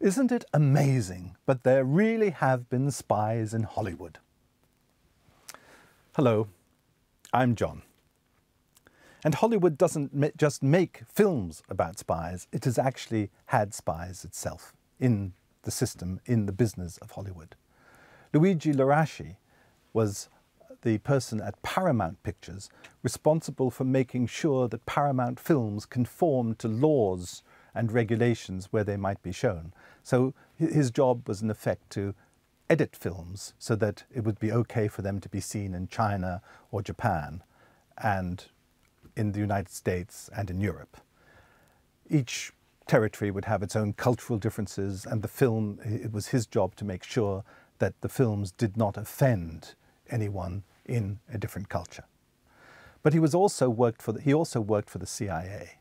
Isn't it amazing? But there really have been spies in Hollywood. Hello, I'm John. And Hollywood doesn't just make films about spies, it has actually had spies itself in the system, in the business of Hollywood. Luigi Luraschi was the person at Paramount Pictures responsible for making sure that Paramount films conformed to laws and regulations where they might be shown. So his job was in effect to edit films so that it would be okay for them to be seen in China or Japan and in the United States and in Europe. Each territory would have its own cultural differences, and the film, it was his job to make sure that the films did not offend anyone in a different culture. But he also worked for the CIA.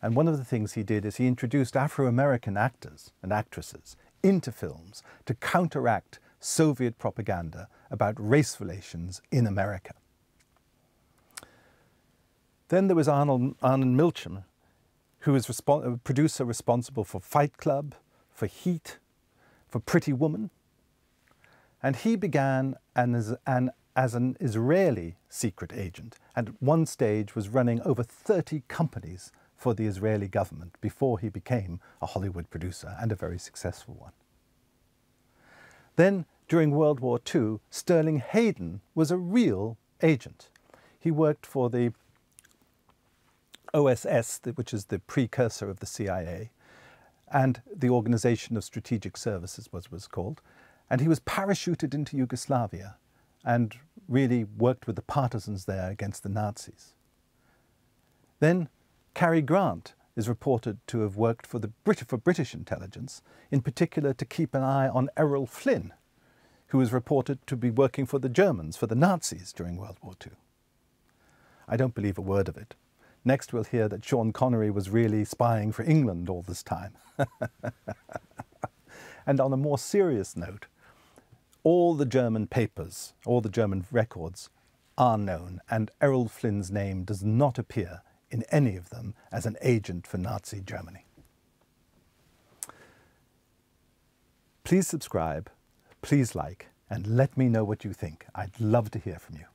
And one of the things he did is he introduced Afro-American actors and actresses into films to counteract Soviet propaganda about race relations in America. Then there was Arnon Milchan, who was a producer responsible for Fight Club, for Heat, for Pretty Woman. And he began as an Israeli secret agent, and at one stage was running over 30 companies for the Israeli government before he became a Hollywood producer, and a very successful one. Then, during World War II, Sterling Hayden was a real agent. He worked for the OSS, which is the precursor of the CIA, and the Organization of Strategic Services was called, and he was parachuted into Yugoslavia and really worked with the partisans there against the Nazis. Then Cary Grant is reported to have worked for British intelligence, in particular to keep an eye on Errol Flynn, who was reported to be working for the Germans, for the Nazis during World War II. I don't believe a word of it. Next we'll hear that Sean Connery was really spying for England all this time. And on a more serious note, all the German papers, all the German records are known, and Errol Flynn's name does not appear in any of them as an agent for Nazi Germany. Please subscribe, please like, and let me know what you think. I'd love to hear from you.